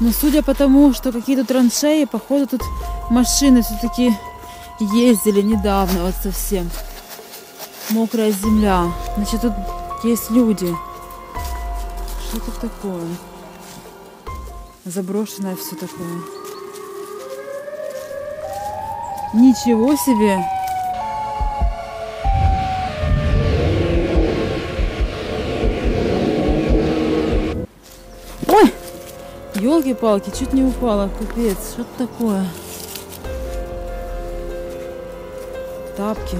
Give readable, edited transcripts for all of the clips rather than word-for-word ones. Но судя по тому, что какие-то траншеи, походу, тут машины все-таки ездили недавно, вот совсем. Мокрая земля. Значит, тут есть люди. Что тут такое? Заброшенное все такое. Ничего себе! Ой! Ёлки-палки, чуть не упала, капец, что-то такое. Тапки.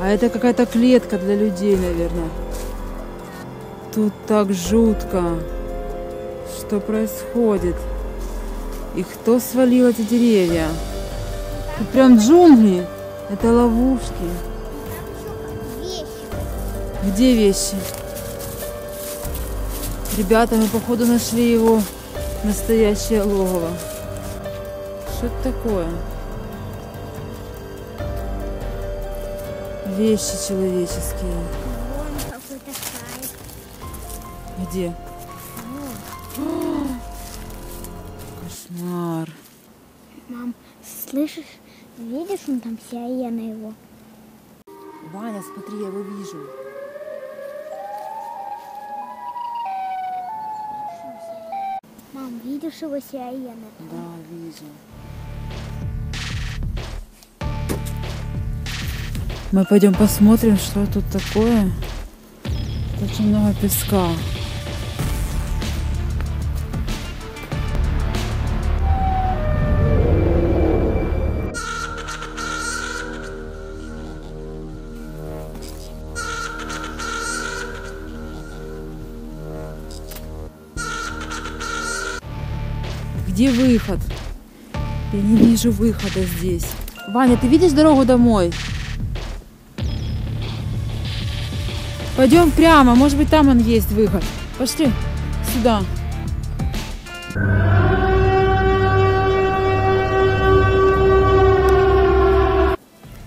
А это какая-то клетка для людей, наверное. Тут так жутко. Что происходит? И кто свалил эти деревья? Тут прям джунгли. Это ловушки. Где вещи? Ребята, мы походу нашли его настоящее логово. Что это такое? Вещи человеческие. Вон какой-то шарик. Где? Вон. Кошмар. Мам, слышишь? Видишь, он там Сиайена его? Ваня, смотри, я его вижу. Мам, видишь его Сиайена? Да, вижу. Мы пойдем посмотрим, что тут такое. Тут очень много песка. Где выход? Я не вижу выхода здесь. Ваня, ты видишь дорогу домой? Пойдем прямо, может быть, там он есть выход. Пошли сюда.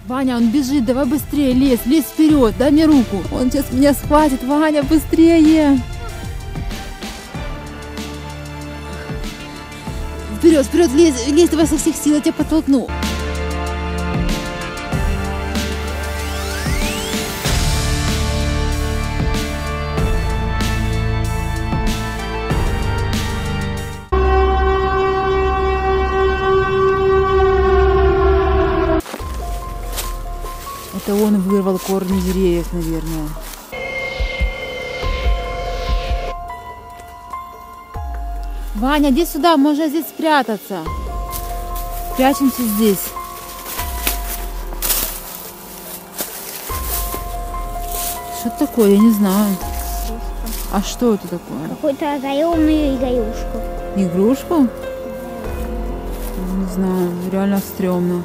Ваня, он бежит, давай быстрее, лезь вперед, дай мне руку. Он сейчас меня схватит, Ваня, быстрее. Вперед, лезь, давай со всех сил, я тебя подтолкну. Это он вырвал корни деревьев, наверное. Ваня, иди сюда, можно здесь спрятаться. Прячемся здесь. Что это такое, я не знаю. А что это такое? Какую-то заемную игрушку. Игрушку? Не знаю, реально стрёмно.